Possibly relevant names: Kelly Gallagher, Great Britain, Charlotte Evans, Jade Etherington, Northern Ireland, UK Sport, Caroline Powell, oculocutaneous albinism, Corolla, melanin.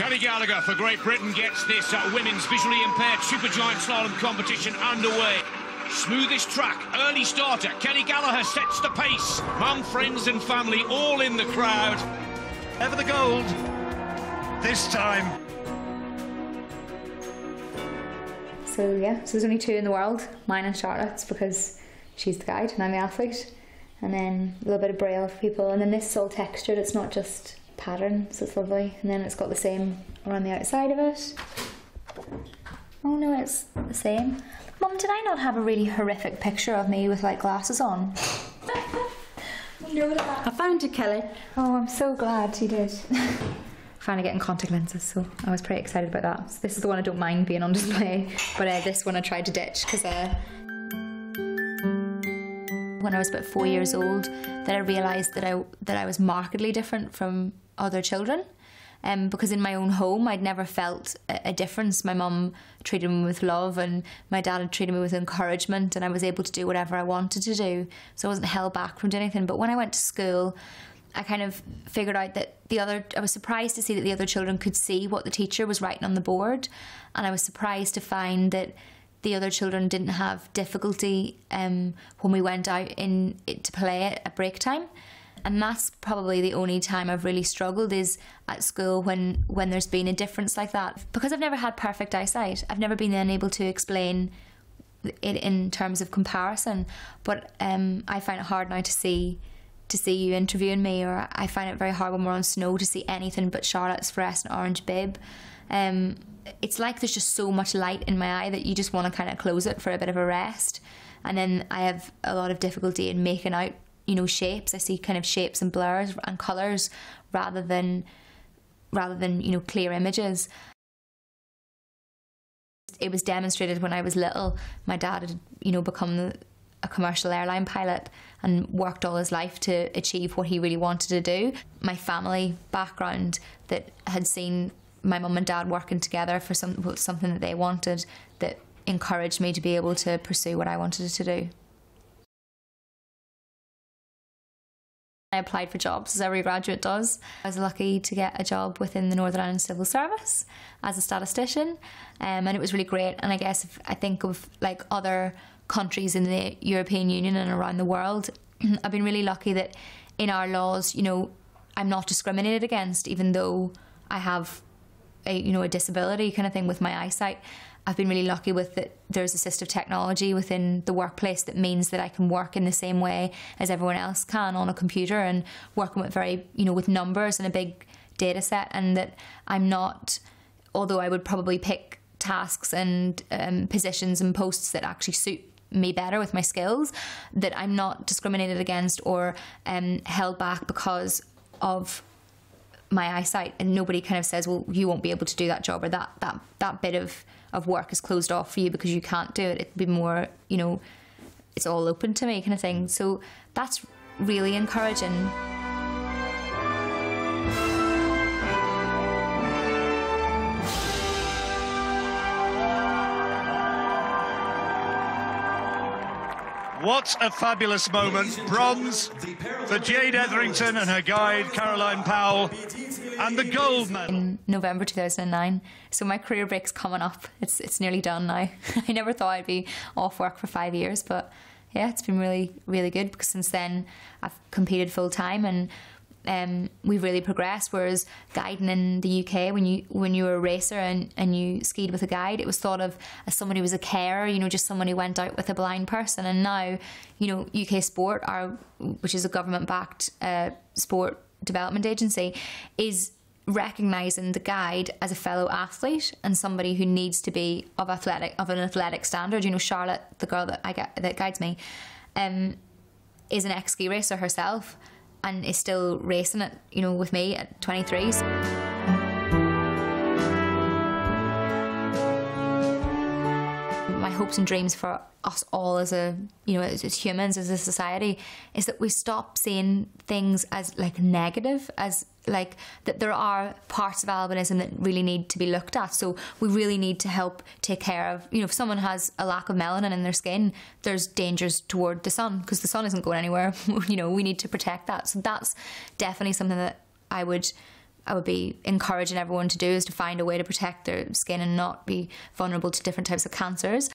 Kelly Gallagher for Great Britain gets this women's visually impaired supergiant slalom competition underway. Smoothest track, early starter, Kelly Gallagher sets the pace. Mum, friends and family all in the crowd. Ever the gold, this time. So yeah, so there's only two in the world, mine and Charlotte's, because she's the guide and I'm the athlete. And then a little bit of braille for people. And then this is all textured, it's not just pattern, so it's lovely. And then it's got the same around the outside of it. Oh no, it's the same. Mum, did I not have a really horrific picture of me with like glasses on? I found you, Kelly. Oh, I'm so glad you did. Finally getting contact lenses, so I was pretty excited about that. So this is the one I don't mind being on display, but this one I tried to ditch because when I was about 4 years old, then I realised that I was markedly different from other children, because in my own home I'd never felt a difference. My mum treated me with love, and my dad had treated me with encouragement, and I was able to do whatever I wanted to do, so I wasn't held back from doing anything. But when I went to school, I kind of figured out that I was surprised to see that the other children could see what the teacher was writing on the board, and I was surprised to find that the other children didn't have difficulty when we went out to play at break time. And that's probably the only time I've really struggled, is at school when there's been a difference like that. Because I've never had perfect eyesight, I've never been then able to explain it in terms of comparison. But I find it hard now to see you interviewing me, or I find it very hard when we're on snow to see anything but Charlotte's fluorescent orange bib. It's like there's just so much light in my eye that you just want to kind of close it for a bit of a rest. And then I have a lot of difficulty in making out, you know, shapes. I see kind of shapes and blurs and colours rather than you know, clear images. It was demonstrated when I was little. My dad had, you know, become a commercial airline pilot and worked all his life to achieve what he really wanted to do. My family background that had seen my mum and dad working together for something that they wanted, that encouraged me to be able to pursue what I wanted to do. I applied for jobs, as every graduate does. I was lucky to get a job within the Northern Ireland Civil Service as a statistician, and it was really great. And I guess if I think of like other countries in the European Union and around the world, I've been really lucky that in our laws, you know, I'm not discriminated against, even though I have a disability kind of thing with my eyesight. I've been really lucky with that there's assistive technology within the workplace that means that I can work in the same way as everyone else can on a computer, and working with with numbers and a big data set, and that I'm not, although I would probably pick tasks and positions and posts that actually suit me better with my skills, that I'm not discriminated against or held back because of my eyesight, and nobody kind of says, well, you won't be able to do that job, or that bit of work is closed off for you because you can't do it. It'd be more, you know, it's all open to me kind of thing. So that's really encouraging. What a fabulous moment. Bronze for Jade Etherington and her guide, Caroline Powell, and the gold medal. In November 2009, so my career break's coming up. It's nearly done now. I never thought I'd be off work for 5 years, but yeah, it's been really, really good, because since then I've competed full-time, and we've really progressed. Whereas guiding in the UK, when you were a racer and you skied with a guide, it was thought of as someone who was a carer, you know, just someone who went out with a blind person. And now, you know, UK Sport, which is a government-backed sport development agency, is recognising the guide as a fellow athlete and somebody who needs to be of an athletic standard. You know, Charlotte, the girl that guides me, is an ex-ski racer herself, and is still racing it, you know, with me at 23. So. My hopes and dreams for us all as as humans, as a society, is that we stop seeing things as like negative, as like that there are parts of albinism that really need to be looked at. So we really need to help take care of, you know, if someone has a lack of melanin in their skin, there's dangers toward the sun, because the sun isn't going anywhere. You know, we need to protect that. So that's definitely something that I would I would be encouraging everyone to do is to find a way to protect their skin and not be vulnerable to different types of cancers.